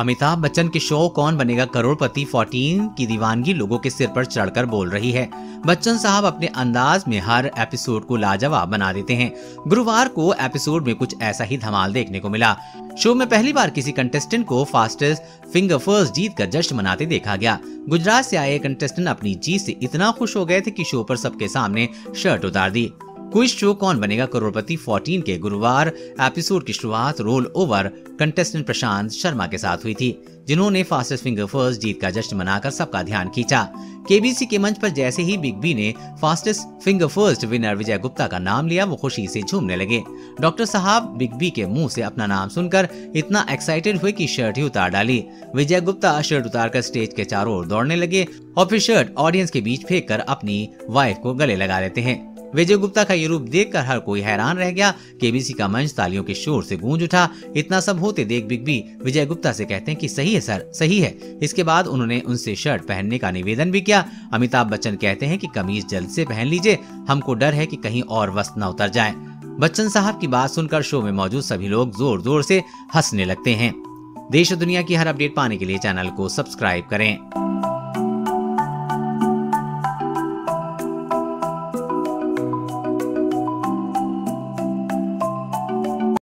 अमिताभ बच्चन के शो कौन बनेगा करोड़पति 14 की दीवानगी लोगों के सिर पर चढ़कर बोल रही है। बच्चन साहब अपने अंदाज में हर एपिसोड को लाजवाब बना देते हैं। गुरुवार को एपिसोड में कुछ ऐसा ही धमाल देखने को मिला। शो में पहली बार किसी कंटेस्टेंट को फास्टेस्ट फिंगर फर्स्ट जीतकर जश्न मनाते देखा गया। गुजरात से आए कंटेस्टेंट अपनी जीत से इतना खुश हो गए थे कि शो पर सबके सामने शर्ट उतार दी। क्विज शो कौन बनेगा करोड़पति 14 के गुरुवार एपिसोड की शुरुआत roll over contestant Prashant Sharma के साथ हुई थी, जिन्होंने फास्टेस्ट फिंगर फर्स्ट जीत का जश्न मनाकर सबका ध्यान खींचा। केबीसी के मंच पर जैसे ही बिग बी ने fastest finger first winner Vijay Gupta का नाम लिया, वो खुशी से झूमने लगे। डॉक्टर साहब बिग बी के मुंह से अपना नाम सुनकर इतना एक्साइटेड हुए कि शर्ट ही उतार डाली। विजय गुप्ता शर्ट उतारकर स्टेज के चारों ओर दौड़ने लगे और फिर शर्ट ऑडियंस के बीच फेंक कर अपनी वाइफ को गले लगा लेते हैं। विजय गुप्ता का ये रूप देखकर हर कोई हैरान रह गया। केबीसी का मंच तालियों के शोर से गूंज उठा। इतना सब होते देख बिग बी विजय गुप्ता से कहते हैं कि सही है सर, सही है। इसके बाद उन्होंने उनसे शर्ट पहनने का निवेदन भी किया। अमिताभ बच्चन कहते हैं कि कमीज जल्द से पहन लीजिए, हमको डर है कि कहीं और वस्त्र न उतर जाए। बच्चन साहब की बात सुनकर शो में मौजूद सभी लोग जोर जोर से हंसने लगते हैं। देश और दुनिया की हर अपडेट पाने के लिए चैनल को सब्सक्राइब करें।